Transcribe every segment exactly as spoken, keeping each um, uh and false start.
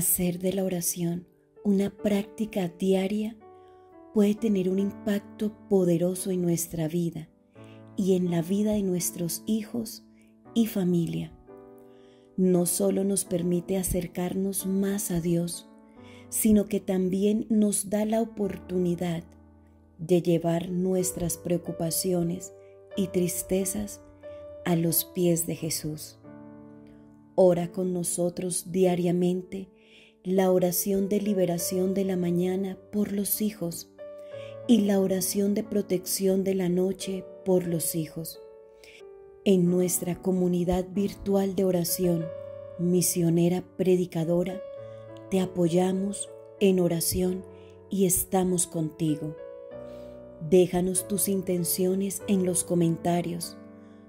Hacer de la oración una práctica diaria puede tener un impacto poderoso en nuestra vida y en la vida de nuestros hijos y familia. No solo nos permite acercarnos más a Dios, sino que también nos da la oportunidad de llevar nuestras preocupaciones y tristezas a los pies de Jesús. Ora con nosotros diariamente la oración de liberación de la mañana por los hijos y la oración de protección de la noche por los hijos. En nuestra comunidad virtual de oración, Misionera Predicadora, te apoyamos en oración y estamos contigo. Déjanos tus intenciones en los comentarios,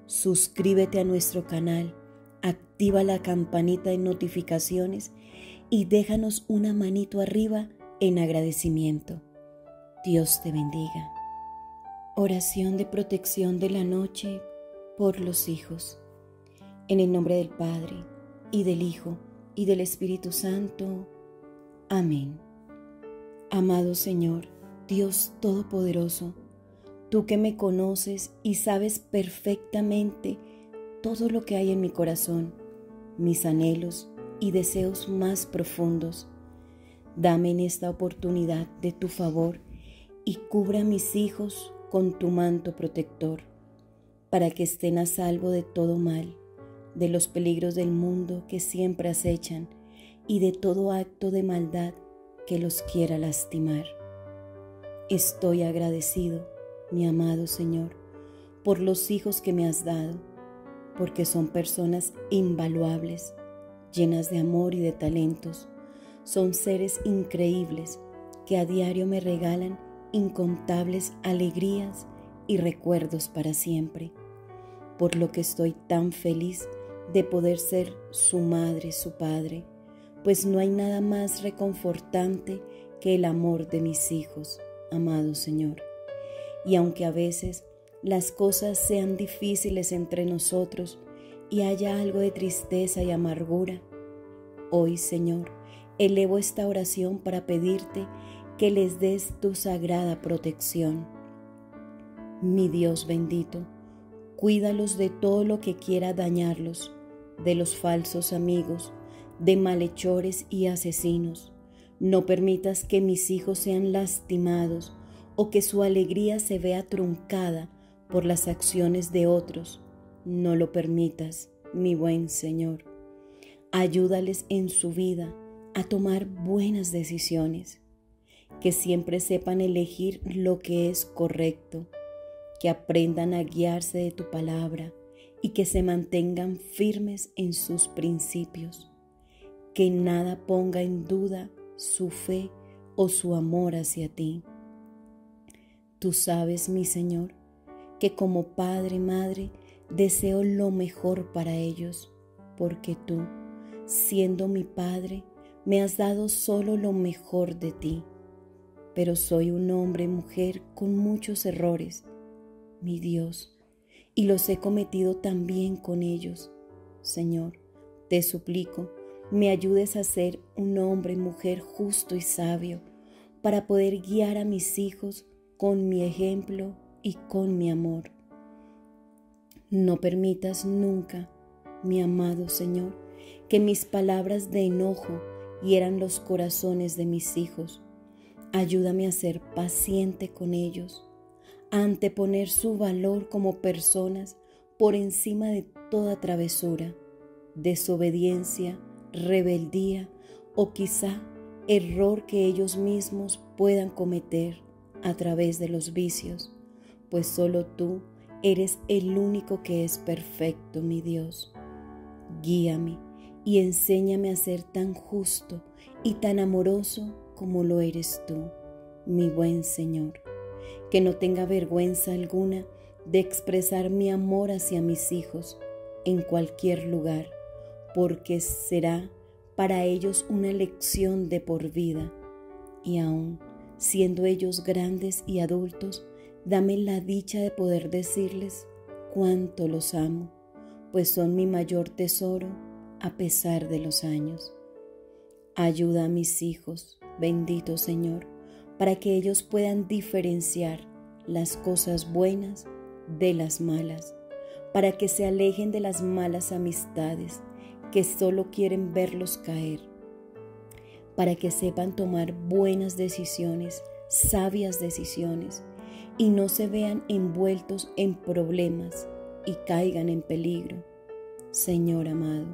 suscríbete a nuestro canal, activa la campanita de notificaciones y déjanos una manito arriba en agradecimiento. Dios te bendiga. Oración de protección de la noche por los hijos. En el nombre del Padre, y del Hijo, y del Espíritu Santo. Amén. Amado Señor, Dios Todopoderoso, tú que me conoces y sabes perfectamente todo lo que hay en mi corazón, mis anhelos y deseos más profundos, dame en esta oportunidad de tu favor y cubra a mis hijos con tu manto protector, para que estén a salvo de todo mal, de los peligros del mundo que siempre acechan y de todo acto de maldad que los quiera lastimar. Estoy agradecido, mi amado Señor, por los hijos que me has dado, porque son personas invaluables, llenas de amor y de talentos. Son seres increíbles que a diario me regalan incontables alegrías y recuerdos para siempre, por lo que estoy tan feliz de poder ser su madre, su padre, pues no hay nada más reconfortante que el amor de mis hijos, amado Señor. Y aunque a veces las cosas sean difíciles entre nosotros y haya algo de tristeza y amargura, hoy, Señor, elevo esta oración para pedirte que les des tu sagrada protección. Mi Dios bendito, cuídalos de todo lo que quiera dañarlos, de los falsos amigos, de malhechores y asesinos. No permitas que mis hijos sean lastimados o que su alegría se vea truncada por las acciones de otros. No lo permitas, mi buen Señor. Ayúdales en su vida a tomar buenas decisiones, que siempre sepan elegir lo que es correcto, que aprendan a guiarse de tu palabra y que se mantengan firmes en sus principios, que nada ponga en duda su fe o su amor hacia ti. Tú sabes, mi Señor, que como Padre, Madre, deseo lo mejor para ellos, porque tú, siendo mi Padre, me has dado solo lo mejor de ti. Pero soy un hombre y mujer con muchos errores, mi Dios, y los he cometido también con ellos. Señor, te suplico, me ayudes a ser un hombre y mujer justo y sabio, para poder guiar a mis hijos con mi ejemplo y con mi amor. No permitas nunca, mi amado Señor, que mis palabras de enojo hieran los corazones de mis hijos. Ayúdame a ser paciente con ellos, a anteponer su valor como personas por encima de toda travesura, desobediencia, rebeldía o quizá error que ellos mismos puedan cometer a través de los vicios, pues solo tú eres el único que es perfecto, mi Dios. Guíame y enséñame a ser tan justo y tan amoroso como lo eres tú, mi buen Señor. Que no tenga vergüenza alguna de expresar mi amor hacia mis hijos en cualquier lugar, porque será para ellos una lección de por vida. Y aún siendo ellos grandes y adultos, dame la dicha de poder decirles cuánto los amo, pues son mi mayor tesoro a pesar de los años. Ayuda a mis hijos, bendito Señor, para que ellos puedan diferenciar las cosas buenas de las malas, para que se alejen de las malas amistades que solo quieren verlos caer, para que sepan tomar buenas decisiones, sabias decisiones, y no se vean envueltos en problemas y caigan en peligro. Señor amado,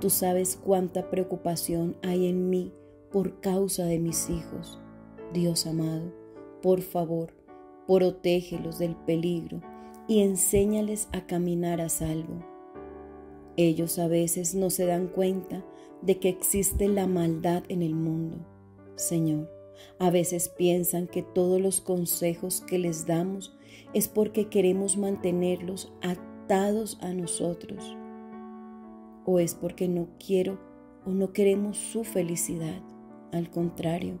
tú sabes cuánta preocupación hay en mí por causa de mis hijos. Dios amado, por favor, protégelos del peligro y enséñales a caminar a salvo. Ellos a veces no se dan cuenta de que existe la maldad en el mundo. Señor, a veces piensan que todos los consejos que les damos es porque queremos mantenerlos atados a nosotros, o es porque no quiero o no queremos su felicidad. Al contrario,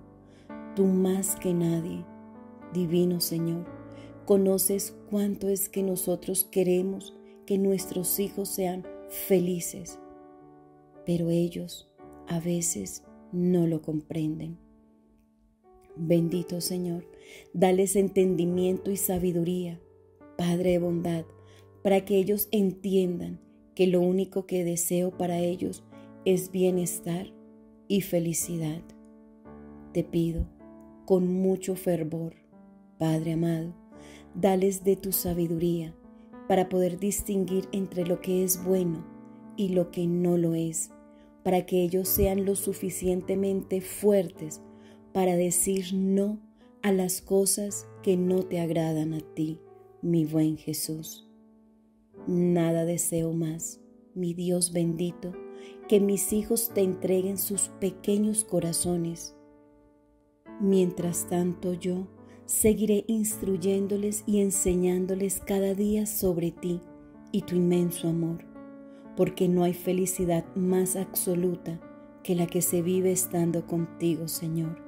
tú más que nadie, divino Señor, conoces cuánto es que nosotros queremos que nuestros hijos sean felices, pero ellos a veces no lo comprenden. Bendito Señor, dales entendimiento y sabiduría, Padre de bondad, para que ellos entiendan que lo único que deseo para ellos es bienestar y felicidad. Te pido con mucho fervor, Padre amado, dales de tu sabiduría para poder distinguir entre lo que es bueno y lo que no lo es, para que ellos sean lo suficientemente fuertes para decir no a las cosas que no te agradan a ti, mi buen Jesús. Nada deseo más, mi Dios bendito, que mis hijos te entreguen sus pequeños corazones. Mientras tanto yo seguiré instruyéndoles y enseñándoles cada día sobre ti y tu inmenso amor, porque no hay felicidad más absoluta que la que se vive estando contigo, Señor.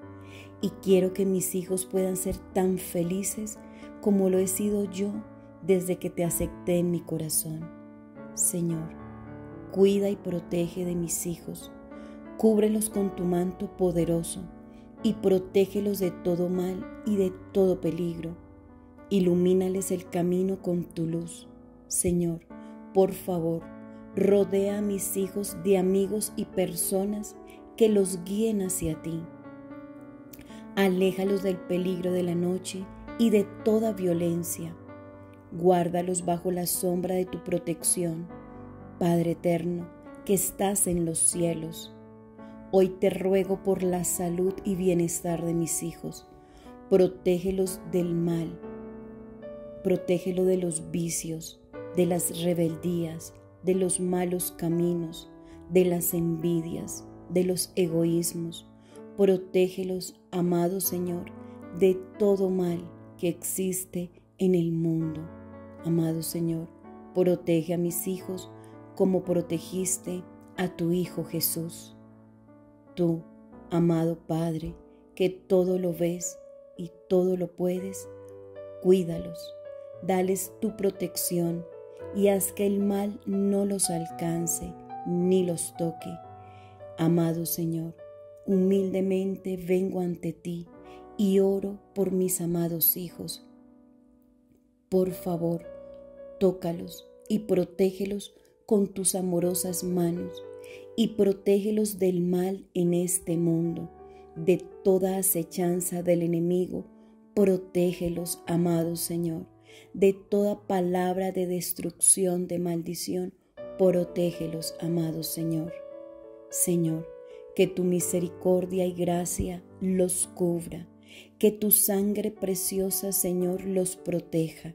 Y quiero que mis hijos puedan ser tan felices como lo he sido yo desde que te acepté en mi corazón. Señor, cuida y protege de mis hijos, cúbrelos con tu manto poderoso y protégelos de todo mal y de todo peligro. Ilumínales el camino con tu luz. Señor, por favor, rodea a mis hijos de amigos y personas que los guíen hacia ti. Aléjalos del peligro de la noche y de toda violencia. Guárdalos bajo la sombra de tu protección, Padre eterno, que estás en los cielos. Hoy te ruego por la salud y bienestar de mis hijos. Protégelos del mal, protégelos de los vicios, de las rebeldías, de los malos caminos, de las envidias, de los egoísmos. Protégelos, amado Señor, de todo mal que existe en el mundo. Amado Señor, protege a mis hijos como protegiste a tu Hijo Jesús. Tú, amado Padre, que todo lo ves y todo lo puedes, cuídalos, dales tu protección y haz que el mal no los alcance ni los toque. Amado Señor, humildemente vengo ante ti y oro por mis amados hijos. Por favor, tócalos y protégelos con tus amorosas manos y protégelos del mal en este mundo, de toda acechanza del enemigo. Protégelos, amado Señor, de toda palabra de destrucción, de maldición. Protégelos, amado Señor. Señor, que tu misericordia y gracia los cubra, que tu sangre preciosa, Señor, los proteja.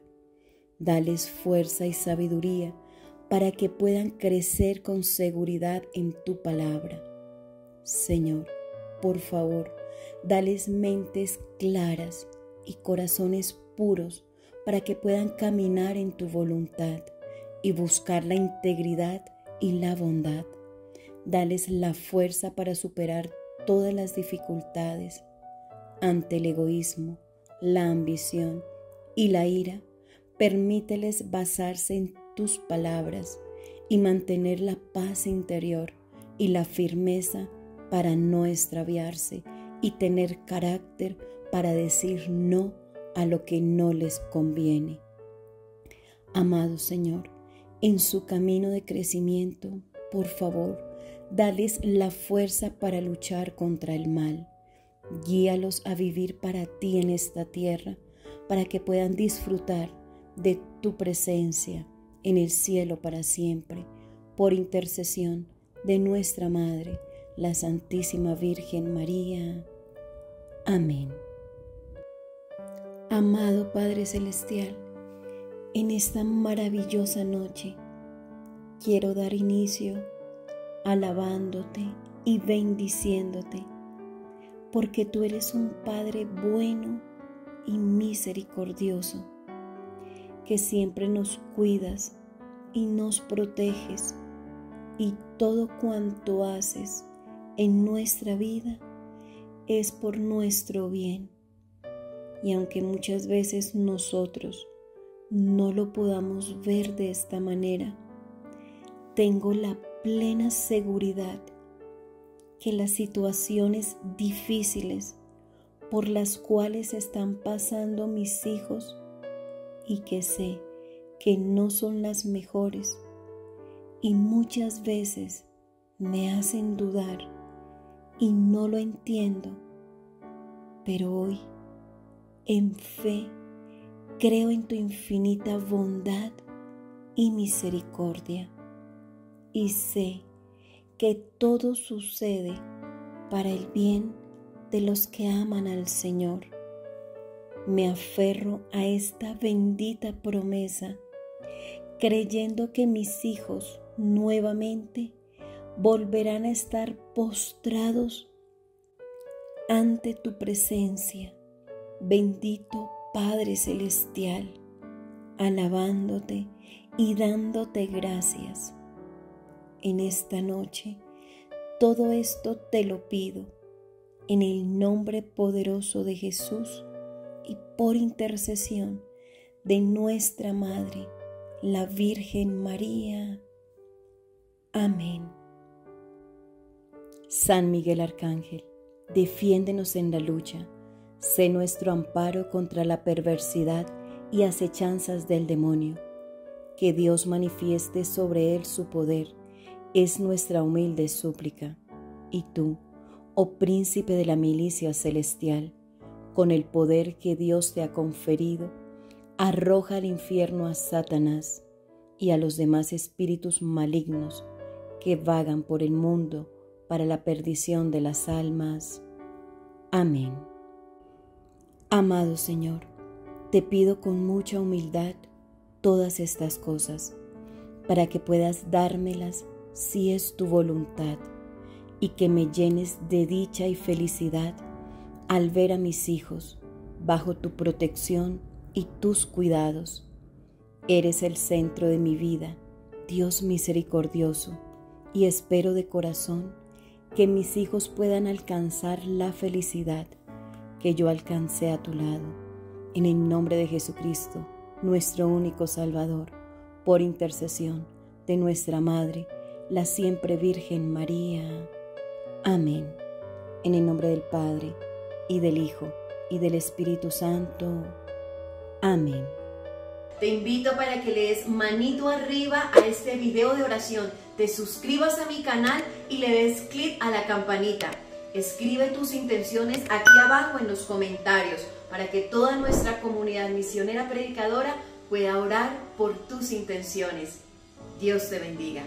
Dales fuerza y sabiduría para que puedan crecer con seguridad en tu palabra. Señor, por favor, dales mentes claras y corazones puros para que puedan caminar en tu voluntad y buscar la integridad y la bondad. Dales la fuerza para superar todas las dificultades ante el egoísmo, la ambición y la ira. Permíteles basarse en tus palabras y mantener la paz interior y la firmeza para no extraviarse y tener carácter para decir no a lo que no les conviene. Amado Señor, en su camino de crecimiento, por favor, dales la fuerza para luchar contra el mal. Guíalos a vivir para ti en esta tierra, para que puedan disfrutar de tu presencia en el cielo para siempre, por intercesión de nuestra Madre, la Santísima Virgen María. Amén. Amado Padre Celestial, en esta maravillosa noche quiero dar inicio alabándote y bendiciéndote, porque tú eres un Padre bueno y misericordioso, que siempre nos cuidas y nos proteges, y todo cuanto haces en nuestra vida es por nuestro bien. Y aunque muchas veces nosotros no lo podamos ver de esta manera, tengo la plena seguridad que las situaciones difíciles por las cuales están pasando mis hijos, y que sé que no son las mejores, y muchas veces me hacen dudar y no lo entiendo, pero hoy, en fe, creo en tu infinita bondad y misericordia, y sé que todo sucede para el bien de los que aman al Señor. Me aferro a esta bendita promesa, creyendo que mis hijos nuevamente volverán a estar postrados ante tu presencia, bendito Padre Celestial, alabándote y dándote gracias. En esta noche todo esto te lo pido, en el nombre poderoso de Jesús y por intercesión de nuestra Madre, la Virgen María. Amén. San Miguel Arcángel, defiéndenos en la lucha, sé nuestro amparo contra la perversidad y acechanzas del demonio. Que Dios manifieste sobre él su poder, es nuestra humilde súplica. Y tú, oh príncipe de la milicia celestial, con el poder que Dios te ha conferido, arroja al infierno a Satanás y a los demás espíritus malignos que vagan por el mundo para la perdición de las almas. Amén. Amado Señor, te pido con mucha humildad todas estas cosas, para que puedas dármelas si es tu voluntad, y que me llenes de dicha y felicidad al ver a mis hijos bajo tu protección y tus cuidados. Eres el centro de mi vida, Dios misericordioso, y espero de corazón que mis hijos puedan alcanzar la felicidad que yo alcancé a tu lado. En el nombre de Jesucristo, nuestro único Salvador, por intercesión de nuestra Madre, la siempre Virgen María. Amén. En el nombre del Padre, y del Hijo, y del Espíritu Santo. Amén. Te invito para que le des manito arriba a este video de oración, te suscribas a mi canal y le des clic a la campanita. Escribe tus intenciones aquí abajo en los comentarios para que toda nuestra comunidad misionera predicadora pueda orar por tus intenciones. Dios te bendiga.